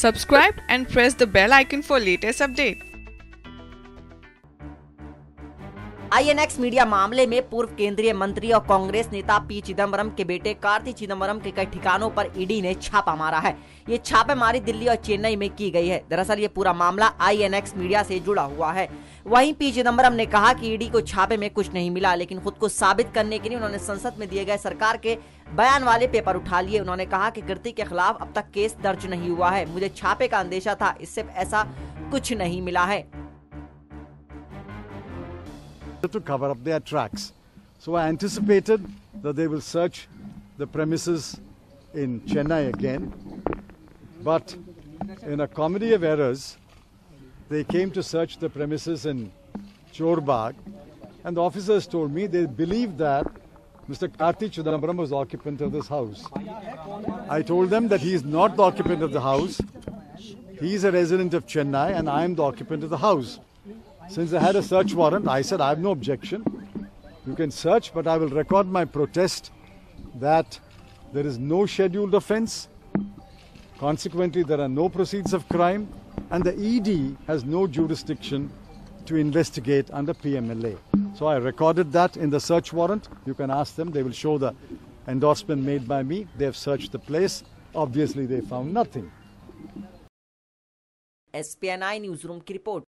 Subscribe and press the bell icon for latest update. INX media मामले में पूर्व केंद्रीय मंत्री और कांग्रेस नेता पी चिदम्बरम के बेटे कार्ति चिदम्बरम के कई ठिकानों पर ईडी ने छापा मारा है। ये छापेमारी दिल्ली और चेन्नई में की गई है। दरअसल ये पूरा मामला आईएनएक्स मीडिया से जुड़ा हुआ है। वहीं पी चिदम्बरम ने कहा कि ईडी को छापे में कुछ नहीं मिला, लेकिन खुद को साबित करने के लिए उन्होंने संसद में दिए गए सरकार के बयान वाले पेपर उठा लिए। उन्होंने कहा कि कीर्ति के खिलाफ अब तक केस दर्ज नहीं हुआ है, मुझे छापे का अंदेशा था, इससे ऐसा कुछ नहीं मिला है। To cover up their tracks, so I anticipated that they will search the premises in Chennai again, but in a comedy of errors they came to search the premises in Chorbagh, and the officers told me they believed that Mr. Karti Chidambaram was the occupant of this house. I told them that he is not the occupant of the house, he is a resident of Chennai and I am the occupant of the house. Since I had a search warrant, I said I have no objection. You can search, but I will record my protest that there is no scheduled offence. Consequently, there are no proceeds of crime, and the ED has no jurisdiction to investigate under PMLA. So I recorded that in the search warrant. You can ask them; they will show the endorsement made by me. They have searched the place. Obviously, they found nothing. SPNI Newsroom की report.